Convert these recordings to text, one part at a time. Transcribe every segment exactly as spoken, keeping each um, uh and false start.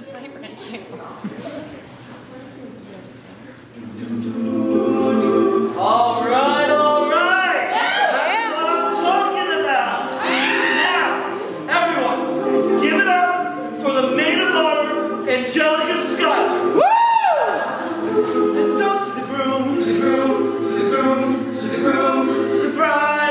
That's my ranking. All right, all right. Yeah. That's yeah. what I'm talking about. Yeah. Now, everyone, give it up for the maid of honor, Angelica Skyler. Woo! And toast to the groom, to the groom, to the groom, to the groom, to the bride.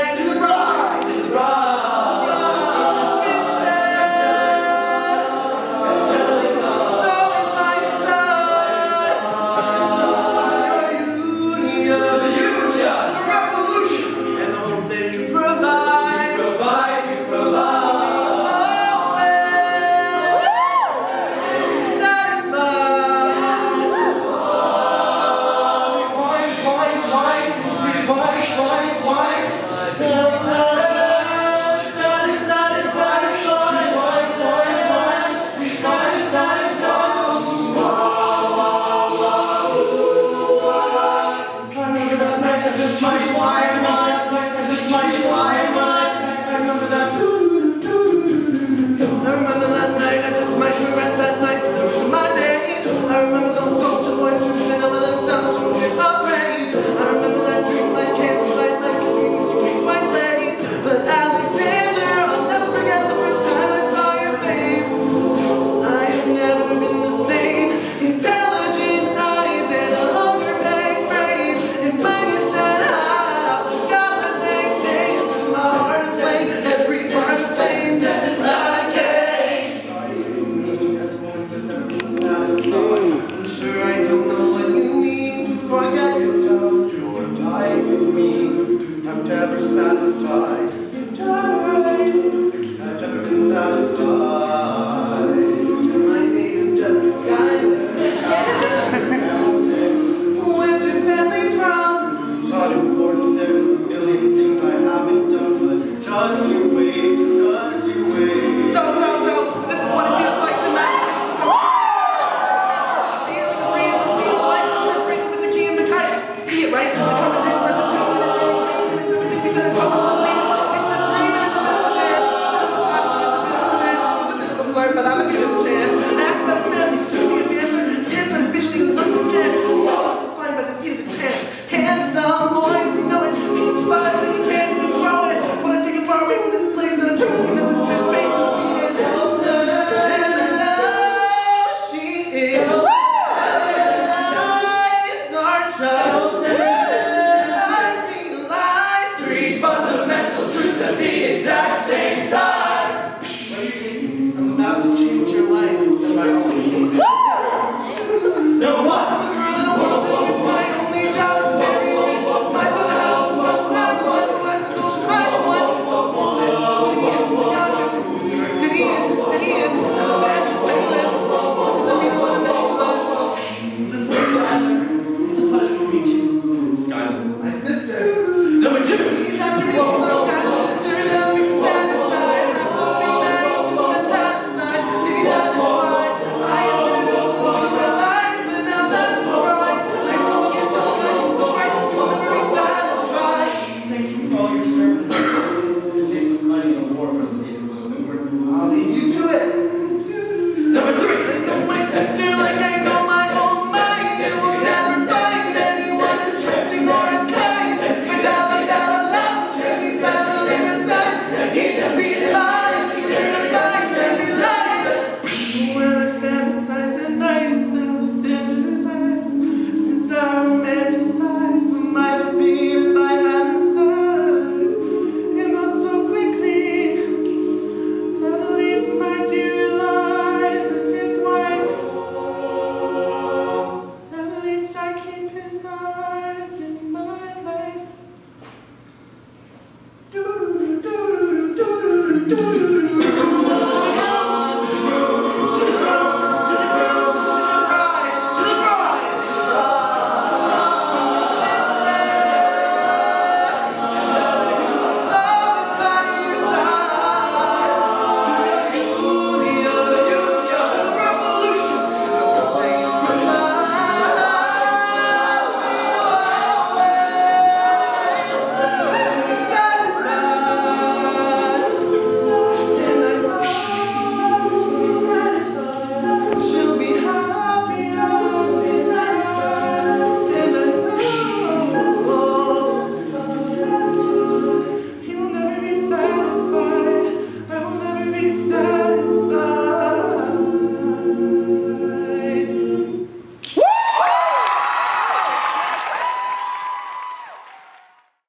Do